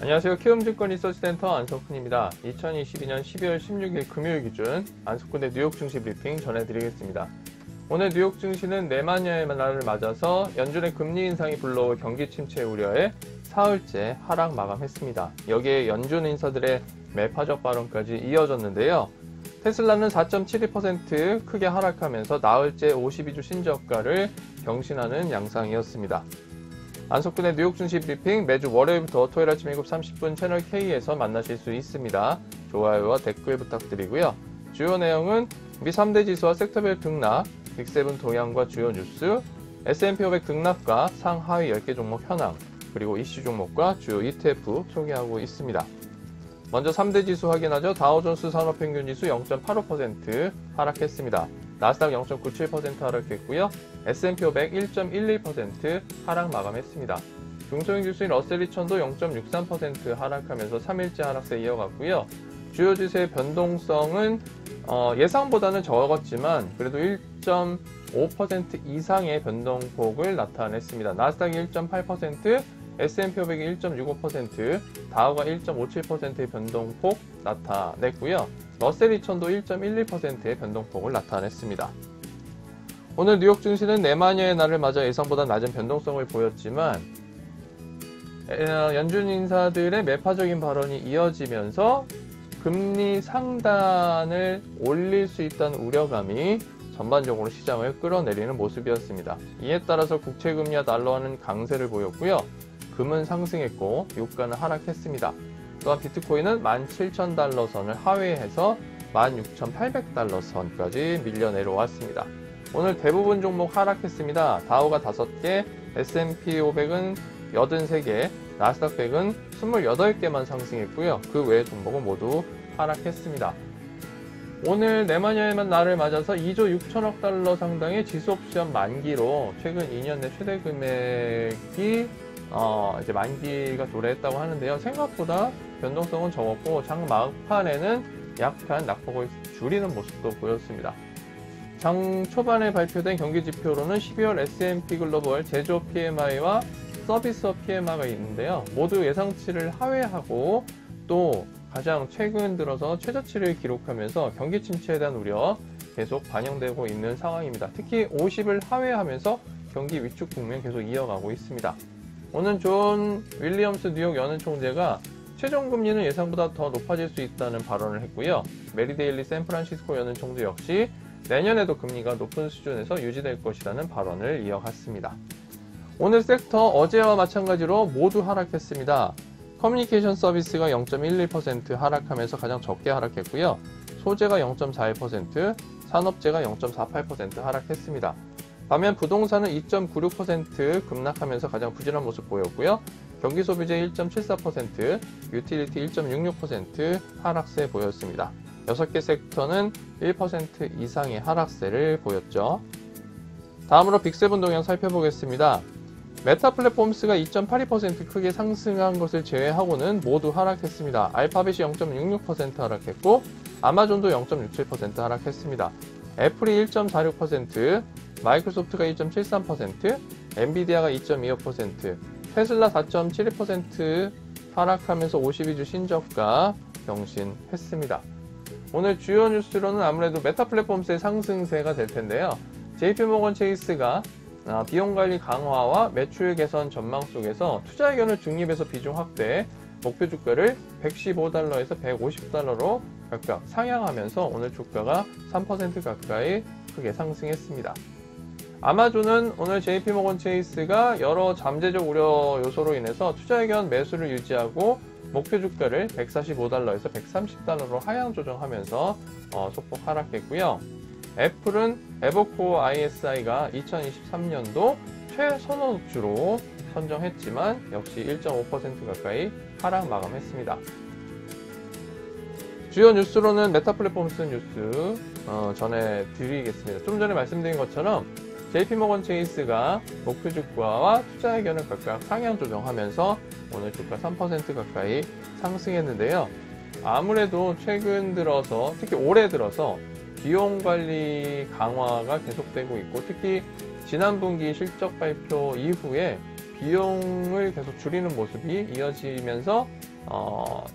안녕하세요. 키움증권 리서치센터 안석훈입니다. 2022년 12월 16일 금요일 기준 안석훈의 뉴욕 증시 브리핑 전해드리겠습니다. 오늘 뉴욕 증시는 내마녀의 날을 맞아서 연준의 금리 인상이 불러올 경기 침체 우려에 사흘째 하락 마감했습니다. 여기에 연준 인사들의 매파적 발언까지 이어졌는데요. 테슬라는 4.72% 크게 하락하면서 나흘째 52주 신저가를 경신하는 양상이었습니다. 안석훈의 뉴욕 증시 브리핑 매주 월요일부터 토요일 아침 7시 30분 채널 K에서 만나실 수 있습니다. 좋아요와 댓글 부탁드리고요. 주요 내용은 미 3대 지수와 섹터별 등락, 빅7 동향과 주요 뉴스, S&P 500 등락과 상하위 10개 종목 현황, 그리고 이슈 종목과 주요 ETF 소개하고 있습니다. 먼저 3대 지수 확인하죠. 다우존스 산업평균지수 0.85% 하락했습니다. 나스닥 0.97% 하락했고요. S&P 500 1.11% 하락 마감했습니다. 중소형 지수인 러셀 2000도 0.63% 하락하면서 3일째 하락세 이어갔고요. 주요 지수의 변동성은 예상보다는 적었지만 그래도 1.5% 이상의 변동폭을 나타냈습니다. 나스닥이 1.8%, S&P 500이 1.65%, 다우가 1.57%의 변동폭 나타냈고요. 러셀 2000도 1.11%의 변동폭을 나타냈습니다. 오늘 뉴욕 증시는 내마녀의 날을 맞아 예상보다 낮은 변동성을 보였지만 연준 인사들의 매파적인 발언이 이어지면서 금리 상단을 올릴 수 있다는 우려감이 전반적으로 시장을 끌어내리는 모습이었습니다. 이에 따라서 국채금리와 달러화는 강세를 보였고요. 금은 상승했고 유가는 하락했습니다. 또한 비트코인은 17,000달러 선을 하회해서 16,800달러 선까지 밀려 내려왔습니다. 오늘 대부분 종목 하락했습니다. 다우가 5개, S&P 500은 83개, 나스닥 100은 28개만 상승했고요. 그 외의 종목은 모두 하락했습니다. 오늘 내마녀의 날을 맞아서 2조 6천억 달러 상당의 지수옵션 만기로 최근 2년 내 최대 금액이 이제 만기가 도래했다고 하는데요. 생각보다 변동성은 적었고 장 막판에는 약간 낙폭을 줄이는 모습도 보였습니다. 장 초반에 발표된 경기지표로는 12월 S&P 글로벌 제조 PMI와 서비스업 PMI가 있는데요. 모두 예상치를 하회하고 또 가장 최근 들어서 최저치를 기록하면서 경기 침체에 대한 우려 계속 반영되고 있는 상황입니다. 특히 50을 하회하면서 경기 위축 국면 계속 이어가고 있습니다. 오늘 존 윌리엄스 뉴욕 연은 총재가 최종 금리는 예상보다 더 높아질 수 있다는 발언을 했고요. 메리데일리 샌프란시스코 연은 총재 역시 내년에도 금리가 높은 수준에서 유지될 것이라는 발언을 이어갔습니다. 오늘 섹터 어제와 마찬가지로 모두 하락했습니다. 커뮤니케이션 서비스가 0.11% 하락하면서 가장 적게 하락했고요. 소재가 0.41%, 산업재가 0.48% 하락했습니다. 반면 부동산은 2.96% 급락하면서 가장 부진한 모습 보였고요. 경기소비재 1.74%, 유틸리티 1.66% 하락세 보였습니다. 6개 섹터는 1% 이상의 하락세를 보였죠. 다음으로 빅7 동향 살펴보겠습니다. 메타플랫폼스가 2.82% 크게 상승한 것을 제외하고는 모두 하락했습니다. 알파벳이 0.66% 하락했고 아마존도 0.67% 하락했습니다. 애플이 1.46%, 마이크로소프트가 1.73%, 엔비디아가 2.25%, 테슬라 4.72% 하락하면서 52주 신저가 경신했습니다. 오늘 주요 뉴스로는 아무래도 메타플랫폼스의 상승세가 될 텐데요. JP모건 체이스가 비용관리 강화와 매출 개선 전망 속에서 투자 의견을 중립에서 비중 확대, 목표 주가를 115달러에서 150달러로 각각 상향하면서 오늘 주가가 3% 가까이 크게 상승했습니다. 아마존은 오늘 JP모건 체이스가 여러 잠재적 우려 요소로 인해서 투자 의견 매수를 유지하고 목표 주가를 145달러에서 130달러로 하향 조정하면서 소폭 하락했고요. 애플은 에버코어 ISI가 2023년도 최선호주로 선정했지만 역시 1.5% 가까이 하락 마감했습니다. 주요 뉴스로는 메타플랫폼스 뉴스 전해드리겠습니다. 좀 전에 말씀드린 것처럼 JP모건 체이스가 목표 주가와 투자 의견을 각각 상향 조정하면서 오늘 주가 3% 가까이 상승했는데요. 아무래도 최근 들어서 특히 올해 들어서 비용관리 강화가 계속되고 있고 특히 지난 분기 실적 발표 이후에 비용을 계속 줄이는 모습이 이어지면서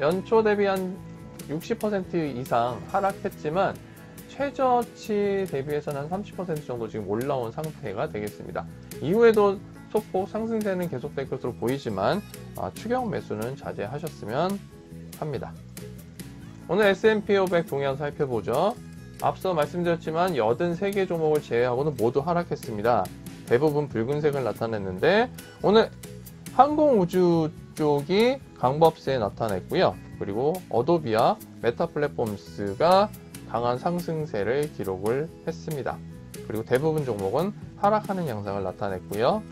연초 대비 한 60% 이상 하락했지만 최저치 대비해서는 한 30% 정도 지금 올라온 상태가 되겠습니다. 이후에도 소폭 상승세는 계속될 것으로 보이지만 추경 매수는 자제하셨으면 합니다. 오늘 S&P 500 동향 살펴보죠. 앞서 말씀드렸지만 83개 종목을 제외하고는 모두 하락했습니다. 대부분 붉은색을 나타냈는데 오늘 항공우주 쪽이 강보합세에 나타냈고요. 그리고 어도비와 메타플랫폼스가 강한 상승세를 기록을 했습니다. 그리고 대부분 종목은 하락하는 양상을 나타냈고요.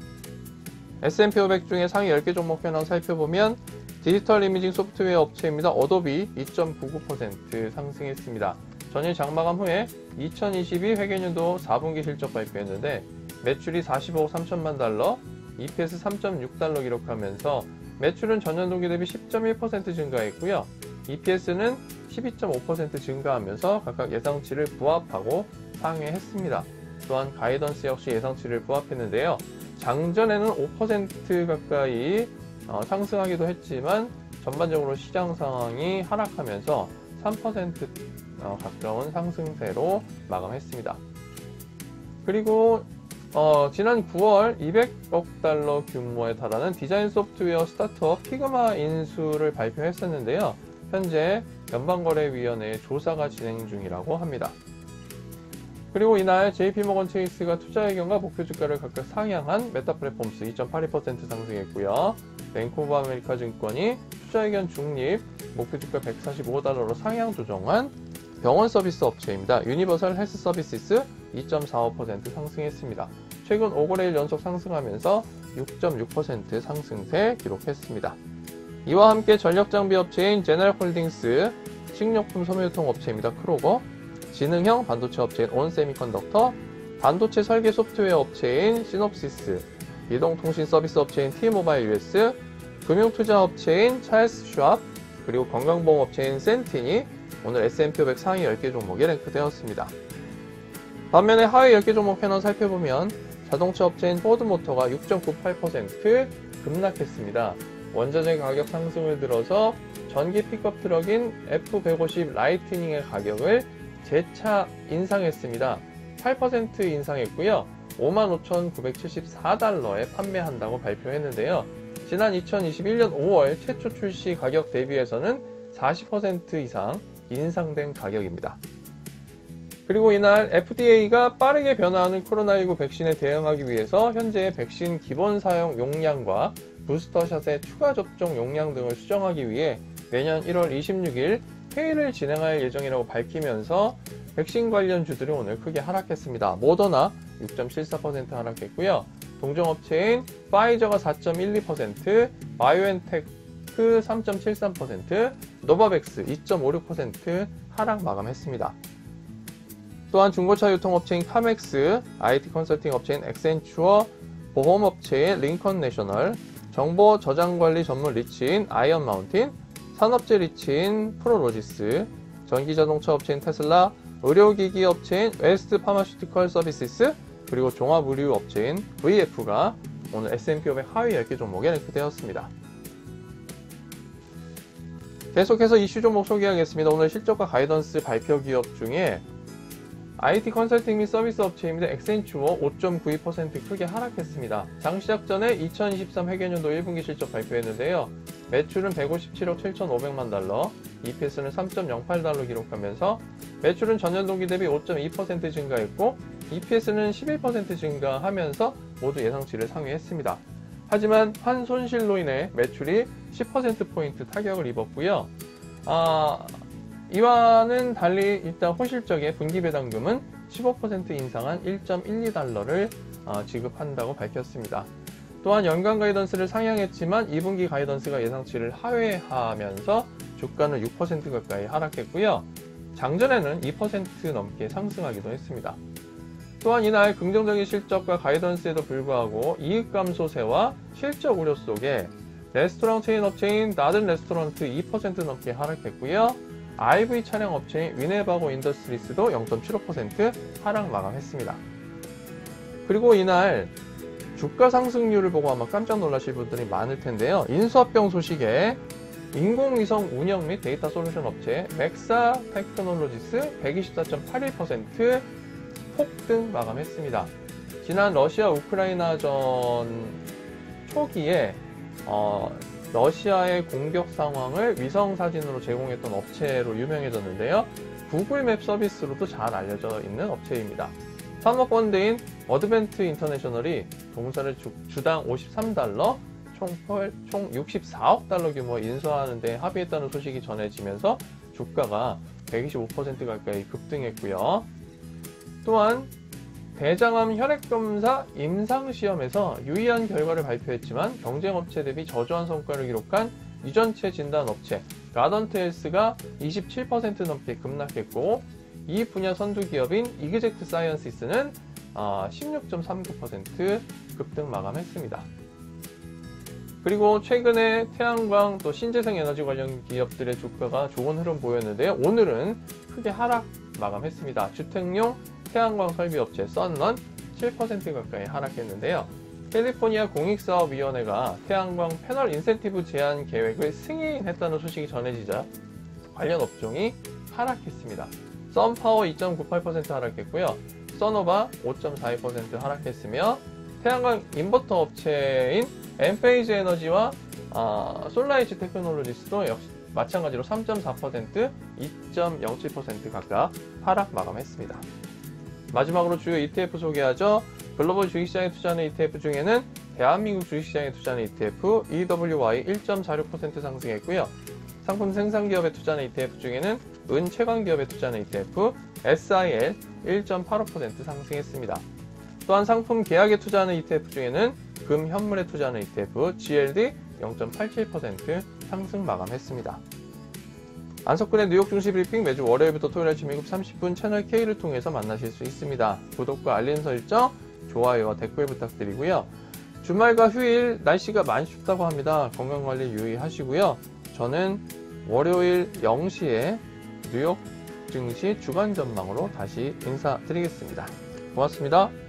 S&P 500 중에 상위 10개 종목 현황 살펴보면 디지털 이미징 소프트웨어 업체입니다. 어도비 2.99% 상승했습니다. 전일 장마감 후에 2022 회계연도 4분기 실적 발표했는데 매출이 45억 3천만 달러, EPS 3.6달러 기록하면서 매출은 전년 동기 대비 10.1% 증가했고요. EPS는 12.5% 증가하면서 각각 예상치를 부합하고 상회했습니다. 또한 가이던스 역시 예상치를 부합했는데요. 장전에는 5% 가까이 상승하기도 했지만 전반적으로 시장 상황이 하락하면서 3% 가까운 상승세로 마감했습니다. 그리고 지난 9월 200억 달러 규모에 달하는 디자인 소프트웨어 스타트업 피그마 인수를 발표했었는데요. 현재 연방거래위원회의 조사가 진행 중이라고 합니다. 그리고 이날 JP모건 체이스가 투자 의견과 목표 주가를 각각 상향한 메타플랫폼스 2.82% 상승했고요. 뱅크 오브 아메리카 증권이 투자 의견 중립, 목표 주가 145달러로 상향 조정한 병원 서비스 업체입니다. 유니버설 헬스 서비스스 2.45% 상승했습니다. 최근 5거래일 연속 상승하면서 6.6% 상승세 기록했습니다. 이와 함께 전력장비 업체인 제너럴 홀딩스, 식료품 소매유통 업체입니다. 크로거, 지능형 반도체 업체인 온 세미컨덕터, 반도체 설계 소프트웨어 업체인 시놉시스, 이동통신 서비스 업체인 티모바일US, 금융투자 업체인 찰스슈왑, 그리고 건강보험 업체인 센티니, 오늘 S&P 500 상위 10개 종목에 랭크되었습니다. 반면에 하위 10개 종목 패널 살펴보면 자동차 업체인 포드모터가 6.98% 급락했습니다. 원자재 가격 상승을 들어서 전기 픽업 트럭인 F-150 라이트닝의 가격을 재차 인상했습니다. 8% 인상했고요. 55,974달러에 판매한다고 발표했는데요. 지난 2021년 5월 최초 출시 가격 대비해서는 40% 이상 인상된 가격입니다. 그리고 이날 FDA가 빠르게 변화하는 코로나19 백신에 대응하기 위해서 현재의 백신 기본 사용 용량과 부스터샷의 추가 접종 용량 등을 수정하기 위해 내년 1월 26일 회의를 진행할 예정이라고 밝히면서 백신 관련 주들이 오늘 크게 하락했습니다. 모더나 6.74% 하락했고요. 동종업체인 파이저가 4.12%, 바이오엔텍 3.73%, 노바백스 2.56% 하락 마감했습니다. 또한 중고차 유통업체인 카맥스, IT 컨설팅 업체인 엑센츄어, 보험업체인 링컨 네셔널, 정보 저장관리 전문 리치인 아이언마운틴, 산업재 리치인 프로로지스, 전기자동차 업체인 테슬라, 의료기기 업체인 웨스트 파마슈티컬 서비스스, 그리고 종합의류 업체인 VF가 오늘 S&P 500 하위 10개 종목에 랭크되었습니다. 계속해서 이슈 종목 소개하겠습니다. 오늘 실적과 가이던스 발표 기업 중에 IT 컨설팅 및 서비스 업체입니다. 엑센츄어 5.92% 크게 하락했습니다. 장 시작 전에 2023 회계연도 1분기 실적 발표했는데요. 매출은 157억 7,500만 달러, EPS는 3.08달러 기록하면서 매출은 전년 동기 대비 5.2% 증가했고 EPS는 11% 증가하면서 모두 예상치를 상회했습니다. 하지만 환손실로 인해 매출이 10%포인트 타격을 입었고요. 이와는 달리 일단 호실적의 분기배당금은 15% 인상한 1.12달러를 지급한다고 밝혔습니다. 또한 연간 가이던스를 상향했지만 2분기 가이던스가 예상치를 하회하면서 주가는 6% 가까이 하락했고요. 장전에는 2% 넘게 상승하기도 했습니다. 또한 이날 긍정적인 실적과 가이던스에도 불구하고 이익 감소세와 실적 우려 속에 레스토랑 체인 업체인 나든 레스토랑트 2% 넘게 하락했고요. IV 차량 업체인 위네바고 인더스트리스도 0.75% 하락 마감했습니다. 그리고 이날 주가 상승률을 보고 아마 깜짝 놀라실 분들이 많을 텐데요. 인수합병 소식에 인공위성 운영 및 데이터 솔루션 업체 맥사 테크놀로지스 124.81% 폭등 마감했습니다. 지난 러시아 우크라이나전 초기에 러시아의 공격 상황을 위성 사진으로 제공했던 업체로 유명해졌는데요. 구글 맵 서비스로도 잘 알려져 있는 업체입니다. 산업펀드인 어드벤트 인터내셔널이 동사를 주당 53달러, 총 64억 달러 규모 인수하는 데 합의했다는 소식이 전해지면서 주가가 125% 가까이 급등했고요. 또한 대장암 혈액검사 임상시험에서 유의한 결과를 발표했지만 경쟁업체 대비 저조한 성과를 기록한 유전체 진단업체 라던트 헬스가 27% 넘게 급락했고, 이 분야 선두기업인 이그젝트 사이언시스는 16.39% 급등 마감했습니다. 그리고 최근에 태양광 또 신재생 에너지 관련 기업들의 주가가 좋은 흐름 보였는데요. 오늘은 크게 하락 마감했습니다. 주택용 태양광 설비업체 썬런 7% 가까이 하락했는데요. 캘리포니아 공익사업위원회가 태양광 패널 인센티브 제한 계획을 승인했다는 소식이 전해지자 관련 업종이 하락했습니다. 썬파워 2.98% 하락했고요. 썬오바 5.42% 하락했으며, 태양광 인버터 업체인 엠페이즈 에너지와 솔라이즈 테크놀로지스도 역시 마찬가지로 3.4%, 2.07% 각각 하락 마감했습니다. 마지막으로 주요 ETF 소개하죠. 글로벌 주식시장에 투자하는 ETF 중에는 대한민국 주식시장에 투자하는 ETF EWY 1.46% 상승했고요. 상품 생산기업에 투자하는 ETF 중에는 은채광기업에 투자하는 ETF SIL 1.85% 상승했습니다. 또한 상품 계약에 투자하는 ETF 중에는 금현물에 투자하는 ETF GLD 0.87% 상승 마감했습니다. 안석근의 뉴욕 증시 브리핑, 매주 월요일부터 토요일 아침 7시 30분 채널 K를 통해서 만나실 수 있습니다. 구독과 알림 설정, 좋아요와 댓글 부탁드리고요. 주말과 휴일 날씨가 많이 춥다고 합니다. 건강관리 유의하시고요. 저는 월요일 0시에 뉴욕 증시 주간 전망으로 다시 인사드리겠습니다. 고맙습니다.